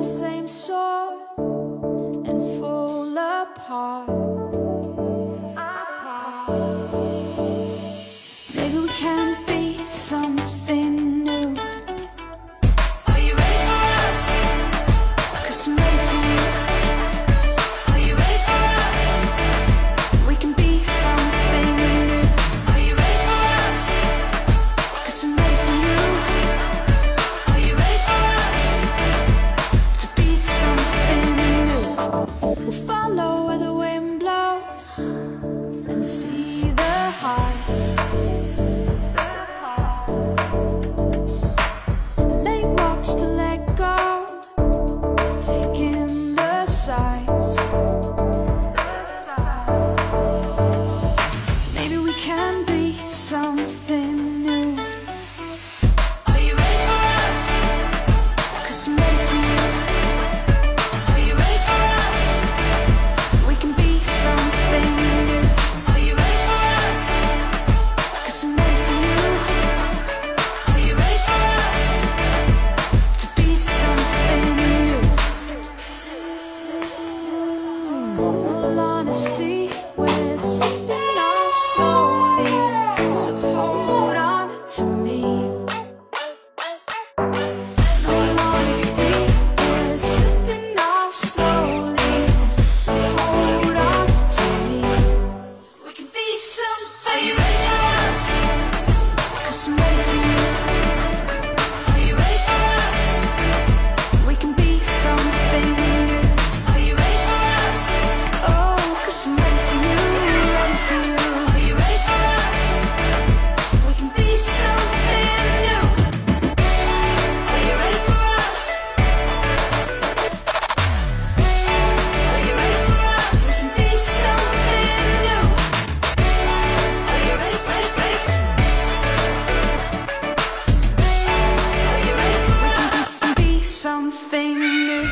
the same sword and fall apart. Maybe we can be something new. Are you ready for us? 'Cause I'm ready for you. Are you ready for us? We can be something new. Are you ready for us? 'Cause I'm ready for you. Are you ready for us to be something new? We'll follow where the wind blows and see the heights. To let go, taking the sights. Maybe we can be something new. Are you ready for us? 'Cause I'm ready for you. Are you ready for us? We can be something new. Are you ready for us? 'Cause I'm ready for you. Are you ready for us? Something new. All honesty, we're slipping off slowly, so hold on to me. All honesty, we're slipping off slowly, so hold on to me. We can be something. Are you ready for us? 'Cause I'm ready for you. Are you ready for us? We can be something new. Are you ready for us? Oh, 'cause I'm ready for you. Ready for you. Are you ready for us? We can be something new. Are you ready for us? Are you ready for us? We can be something new. Are you ready for us? Are you ready for us? We can be something new.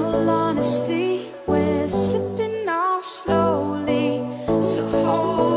All honesty, we're slipping off slowly, so hold